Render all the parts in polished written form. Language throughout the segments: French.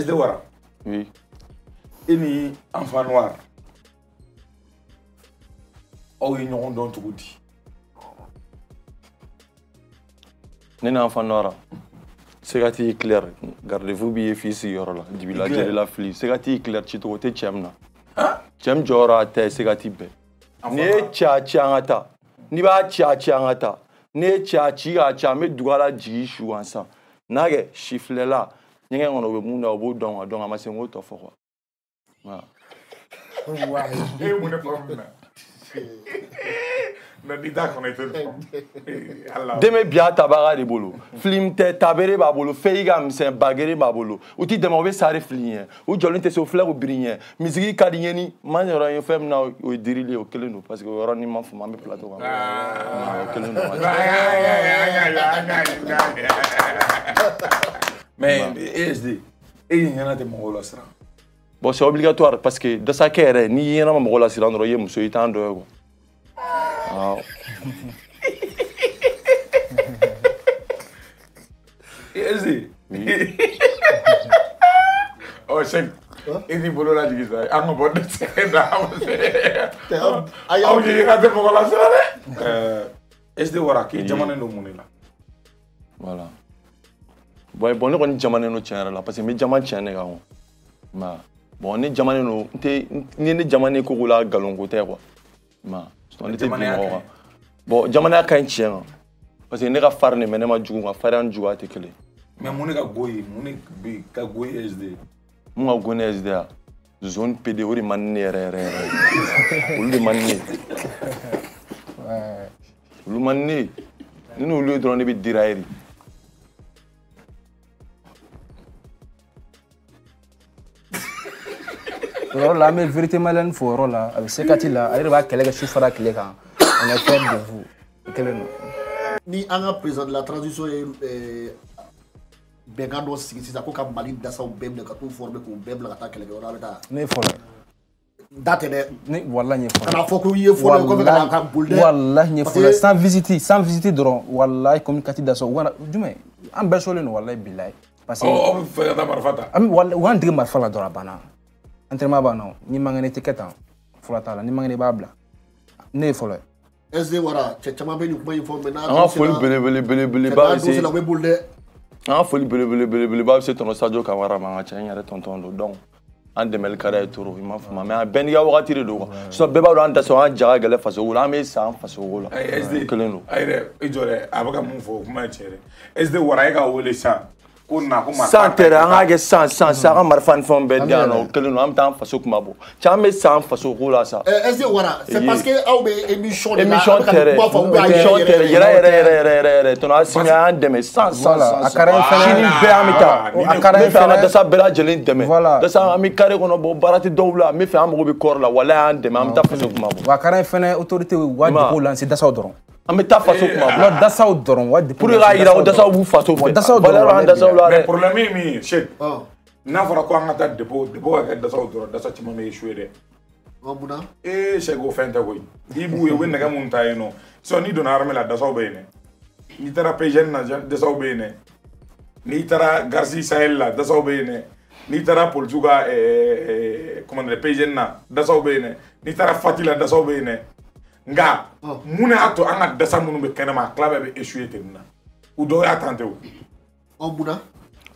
SD Wara. Oui. Ini enfant noir. Oh, ils n'ont donc tout dit. Nena enfant noir. C'est clair. Gardez-vous bien fils yorola. Dibila de la fille. C'est clair. Tu trouves tes chemins. Hein? Chem jora te c'est gatibé. Ne cha changata. Ni ba cha changata. Ne cha chia cha me douala ji chouansa. Nage chiffle là. N'y a on a besoin d'un beau don à don à masser moto fort. Voilà. Et on est pas mal. Deme biya tabara de bolo, flimte tabere ba bolo, feiga msen bagere ba bolo. Uti demawe sare flinye, u jolinte so fleur u brinye, misiki kadinyeni manjora yo fem na o dirile o keleno parce que orani man fuma me plateau. Ah, keleno. Mais SD, il y en a des mongolosra. Bon, c'est obligatoire parce que dans sa carrière, ni y en a un mongolosra dans le royaume, monsieur est en dehors. Wow. Easy. Oh, shit. Easy bolo la digi sai. I'm about to say that. Ayo digi ka te mogola sare. Is the waraki jamane no munela. Voilà. Boy bonne kon jamane no tienra la parce que me jamane tienne ga on. Ma. Bon ni jamane no te ni jamane ko gola galongo te quoi. Ma. On était bien. Bon, jamais n'a qu'un chien. Parce que n'ega farne mais n'ema djouga faran djouga tekele. Mais mon nega goy ka goy SD. Mon a goy SD a zone PD ori manne re. Olu manne. Ouais. Olu manne. Nous le drone bi dirairi. La vérité malin fort là avec ces quatre-là, elle va qu'elle est souffrante qu'elle est quand on est fier de vous. Ni en présent la transition est begando si ça coca malide dans sa bem de carton formé comme bem la attaque qu'elle est orale là. Ne fort. Date ne wallahi ne fort. On a faut que il faut comme la cam boule. Wallahi ne fort sans visiter dron wallahi communicatif dans sa ouana du mais en besoin le wallahi billahi parce que on fait la marfata. Am wallahi on marfa la dora bana. Entrema bana ni mangane tiketa fulata la ni mangane babla ne folo SD wara chechama beni kuma informe na ah folo bele ba c'est la weboule ah folo bele ba c'est ton Sadio Kamara manga chanya re tonton do donc en 2004 toro il m'a fuma mais a beniga wakati re do so beba do anda so an jaga gele faso wala me sa faso wala SD keleno aire ijore abaka mu fo kuma chere SD wara ga wole sa sans terrain, sans marfan fond bédiano, que le nom d'un faso kumabo. Jamais sans faso roula ça. C'est parce que Aubé émission terrain. Ton assigné un demi sans. À carré fini béamita. À carré fini de sa bella jeline demi. De sa amicale qu'on a beau barater doula, mais fait un gros corps là, voilà un demi. Amita faso kumabo. À carré fini autorité ouad roulant c'est de sa odron. Amita faso kumabo. De sa odron ouad. Pour le raïda ou de sa ou faso. De sa odron. Mais pour le mimi, chef, n'a pas quoi en attente de beau, avec des autres, de cette mamie chouette. Et c'est go fente, oui. Dibou et Winnaga Montaino. Sonny d'un arme la dasobéne. Nitara Pejena dasobéne. Nitara Garci Sahella dasobéne. Nitara Poljuga, comment le Pejena dasobéne. Nitara Fatila dasobéne. Nga, Munato en dasamoun de Kanama, clave et chouette. Ou doit attendre.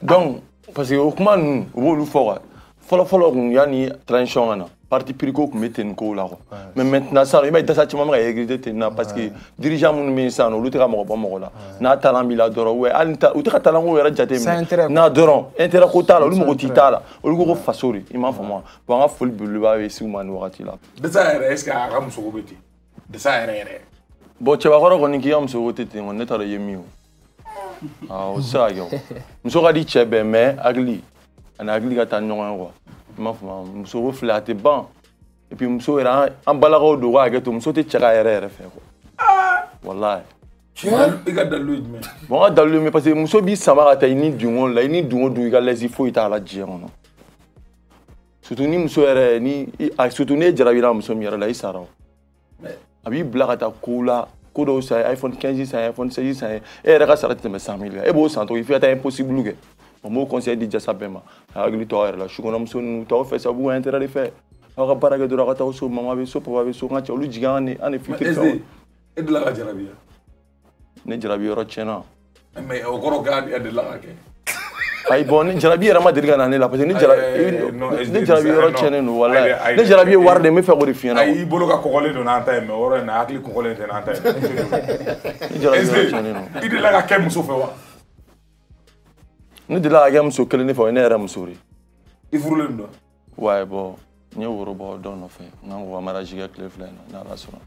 Donc, parce que Okman, vous fera. Follow, yani tranchant, parti pirico, mettez une cola. Mais maintenant, ça, il met des sentiments aigris parce que dirigeant mon ministère, l'outre à mon bon là. Natalan Miladoro, ou Alta Talan ou Rajaté, Nadoran, Intercotal, Lumotitala, ou le gros Fasori, il m'a fait moi. Pour un full boulevard et Souman ou Ratila. Desire, est-ce qu'à Ramsoubiti? Desire. Bon, tu vas voir, on est qui am sur on est à la Yemio. Ah, ça y est. Nous aurons dit que mais agli, on agli quand on n'en voit. Nous sommes flattés ban. Et puis nous sommes en balagou de roi, nous sommes tous chacun ah, voilà. Tu as regardé le mais. Bon, regardé le mais parce que nous sommes bien samarata, ils n'ont du monde, là ils n'ont du monde, ils galèrent, il faut y aller à Djéron. Surtout nous sommes ni, surtout nous Djaravira, nous sommes là ils s'arrangent. Abi blagata cola. Kodo sa iPhone 15 sa iPhone 16 sa e rega sarate me 100 000 e bo santo il fait impossible que Mon conseil dit déjà paiement. Agriculteur là, je suis comme ça, nous t'as fait ça, vous avez intérêt à le faire. Alors par exemple, de la gata aussi, maman avait ça, papa avait ça, quand tu as lu du gars, on est foutu. Et de la gata rabia. Ne jarabi rotchena. Mais au cours de la gata. Aïe bon, ne jarabi rama de la gata là, parce que ne jarabi rotchena nous voilà. Ne jarabi war de me faire orifier. Aïe boloka kokolé de nantais, mais ora na akli kokolé de nantais. Ne jarabi rotchena nous. Il est là qu'est-ce que nous faisons? Nous devons aller à Monsieur Kelene pour une heure à Monsieur. Il vous le donne. Ouais bon, nous vous robons dans nos faits. Nous on va marier avec les fleurs, nous la restaurant.